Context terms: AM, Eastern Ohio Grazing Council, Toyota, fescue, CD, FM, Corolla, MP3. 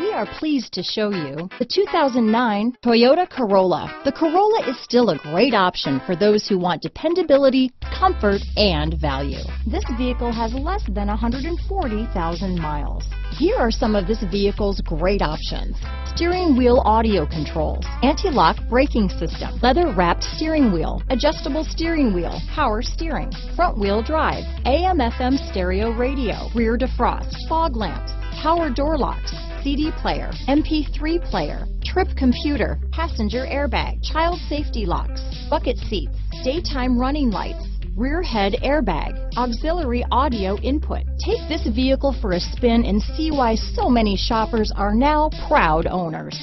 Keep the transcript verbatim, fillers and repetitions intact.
We are pleased to show you the two thousand nine Toyota Corolla. The Corolla is still a great option for those who want dependability, comfort, and value. This vehicle has less than one hundred forty thousand miles. Here are some of this vehicle's great options. Steering wheel audio controls, anti-lock braking system, leather-wrapped steering wheel, adjustable steering wheel, power steering, front-wheel drive, A M F M stereo radio, rear defrost, fog lamps, power door locks, C D player, M P three player, trip computer, passenger airbag, child safety locks, bucket seats, daytime running lights, rear head airbag, auxiliary audio input. Take this vehicle for a spin and see why so many shoppers are now proud owners.